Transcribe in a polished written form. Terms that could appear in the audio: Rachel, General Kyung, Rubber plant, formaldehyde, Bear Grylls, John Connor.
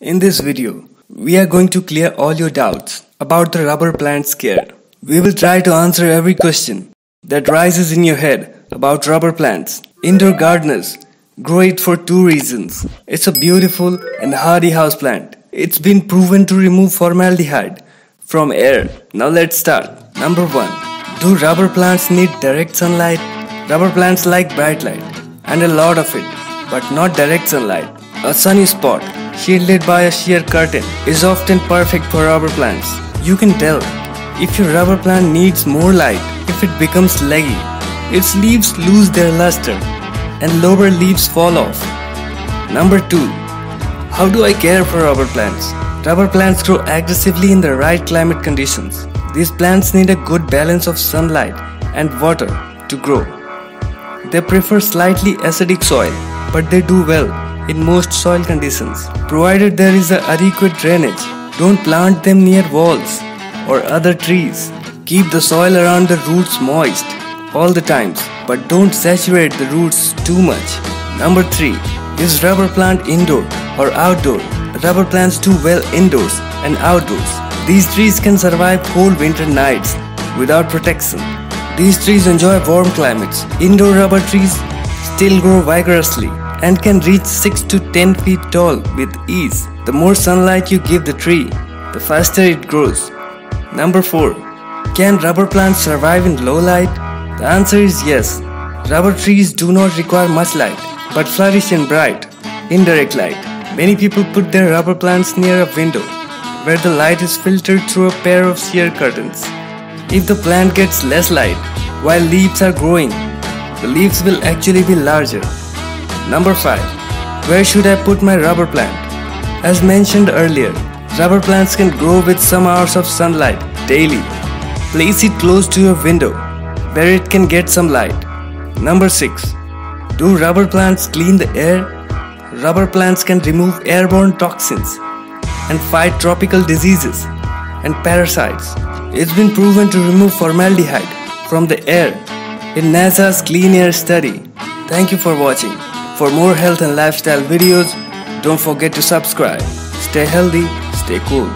In this video, we are going to clear all your doubts about the rubber plant scare. We will try to answer every question that rises in your head about rubber plants. Indoor gardeners grow it for two reasons. It's a beautiful and hardy houseplant. It's been proven to remove formaldehyde from air. Now let's start. Number 1. Do rubber plants need direct sunlight? Rubber plants like bright light and a lot of it, but not direct sunlight. A sunny spot shielded by a sheer curtain is often perfect for rubber plants. You can tell if your rubber plant needs more light if it becomes leggy, its leaves lose their luster, and lower leaves fall off. Number 2. How do I care for rubber plants? Rubber plants grow aggressively in the right climate conditions. These plants need a good balance of sunlight and water to grow. They prefer slightly acidic soil, but they do well in most soil conditions, provided there is adequate drainage. Don't plant them near walls or other trees. Keep the soil around the roots moist all the times, but don't saturate the roots too much. Number 3. Is rubber plant indoor or outdoor? Rubber plants do well indoors and outdoors. These trees can survive cold winter nights without protection. These trees enjoy warm climates. Indoor rubber trees still grow vigorously and can reach 6 to 10 feet tall with ease. The more sunlight you give the tree, the faster it grows. Number 4. Can rubber plants survive in low light? The answer is yes. Rubber trees do not require much light, but flourish in bright, indirect light. Many people put their rubber plants near a window, where the light is filtered through a pair of sheer curtains. If the plant gets less light while leaves are growing, the leaves will actually be larger. Number 5. Where should I put my rubber plant? As mentioned earlier, rubber plants can grow with some hours of sunlight daily. Place it close to your window, where it can get some light. Number 6. Do rubber plants clean the air? Rubber plants can remove airborne toxins and fight tropical diseases and parasites. It's been proven to remove formaldehyde from the air in NASA's Clean Air Study. Thank you for watching. For more health and lifestyle videos, don't forget to subscribe. Stay healthy, stay cool.